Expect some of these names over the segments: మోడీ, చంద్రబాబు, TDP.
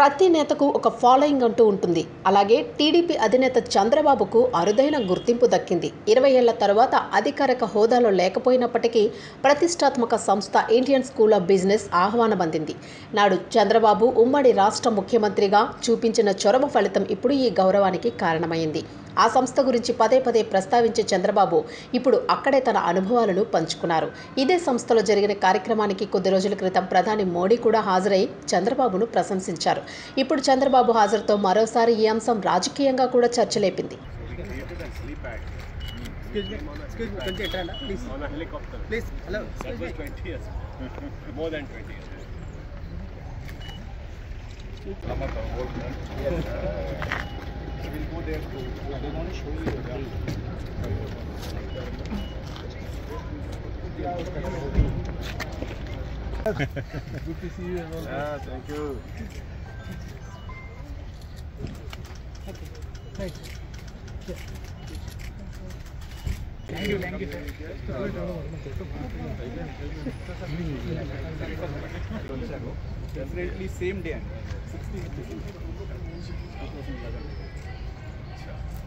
ప్రతి నేతకు ఒక ఫాలోయింగ్ అంటూ ఉంటుంది. అలాగే టీడీపీ అధినేత చంద్రబాబుకు అరుదైన గుర్తింపు దక్కింది. 20 ఏళ్ల తర్వాత అధికారిక హోదాలో లేకపోయినప్పటికీ ప్రతిష్టాత్మక సంస్థ ఇండియన్ స్కూల్ ఆఫ్ బిజినెస్ ఆహ్వానం అందింది. నాడు చంద్రబాబు ఉమ్మడి రాష్ట్ర ముఖ్యమంత్రిగా చూపించిన చొరవ ఫలితం ఇప్పుడు ఈ గౌరవానికి కారణమైంది. ఆ సంస్థ గురించి పదే ప్రస్తావించే చంద్రబాబు ఇప్పుడు అక్కడే తన అనుభవాలను పంచుకున్నారు. ఇదే సంస్థలో జరిగిన కార్యక్రమానికి కొద్ది రోజుల క్రితం ప్రధాని మోడీ కూడా హాజరై చంద్రబాబును ప్రశంసించారు. ఇప్పుడు చంద్రబాబు హాజరుతో మరోసారి ఈ అంశం రాజకీయంగా కూడా చర్చలేపింది. We'll go there too. I don't want to show you the gun. Good to see you and all. Yeah, thank you. Okay. Thanks. Yeah. Thank you. Definitely same day. 16th.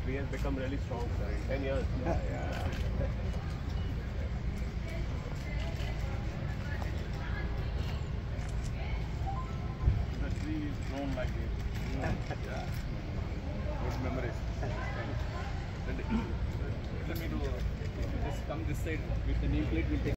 We have become really strong, sir. In 10 years. Yeah. The tree is grown like this. Yeah. Good memories. Let me do. If you just come this side with the nameplate, we'll take.